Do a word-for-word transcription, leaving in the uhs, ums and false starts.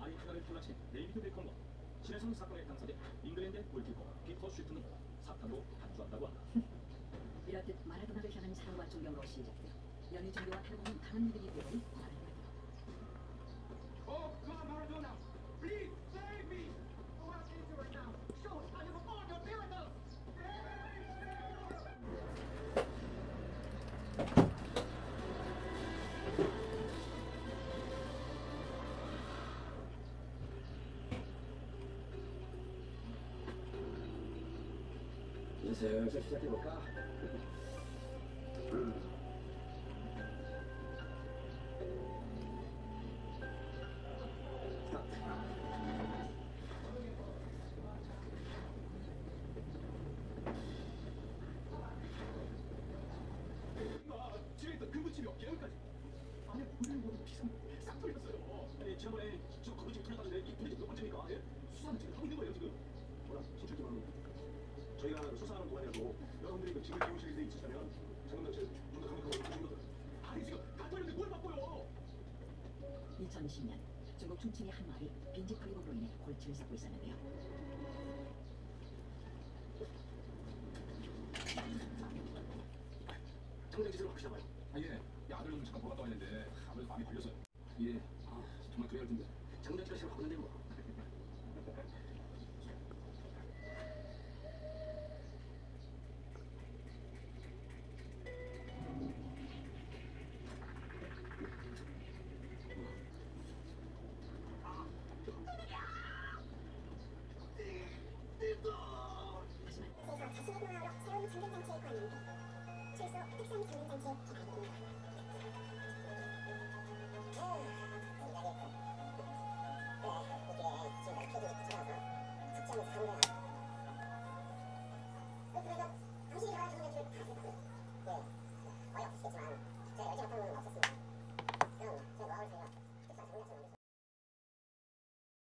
아이피아를 탈락신 데이비드 베컴과 신혜선 사건에 당사된 잉글랜드 골키퍼 피터 슈튼은 사탄으로 간주한다고 한다. 이렇듯 마라도나를 향한 사랑과 존경으로 시작되어 연애 종교와 탈북은 강한 믿음이 되어버린 마라도나. Oh, God, Maradona! Please save me! Oh, I'm in right now! Show us how you perform your miracles! 슬슬 시작해볼까? 집에서 근무치며 계열까지. 아니, 우리는 모두 비상 싹돌렸어요. 아니, 지난번에 저 거부집이 털렸다는데 이 분이 지금 언제입니까? 예? 수사는 지금 하고 있는 거예요, 지금. 뭐라, 진짜 기발로. 저희가 수사하는 동안이라도 여러분들이 짐을 기우실 일이 있으시다면 저는 제일 좀더 강력하게 보신 거죠. 아니 지금 다 털렸는데 뭘 바꿔요? 이천이십 년 중국 충칭의 한 마을이 빈집 풀이목으로 인해 골치를 잡고 있었는데요. 청장지수로 바꾸시나 봐요. 아 예, 아들 좀 잠깐 보러 갔다 왔는데 아무래도 마음이 걸렸어요. 예, 아 정말 그래야 할 텐데 장장지수로 바꾸는데 뭐.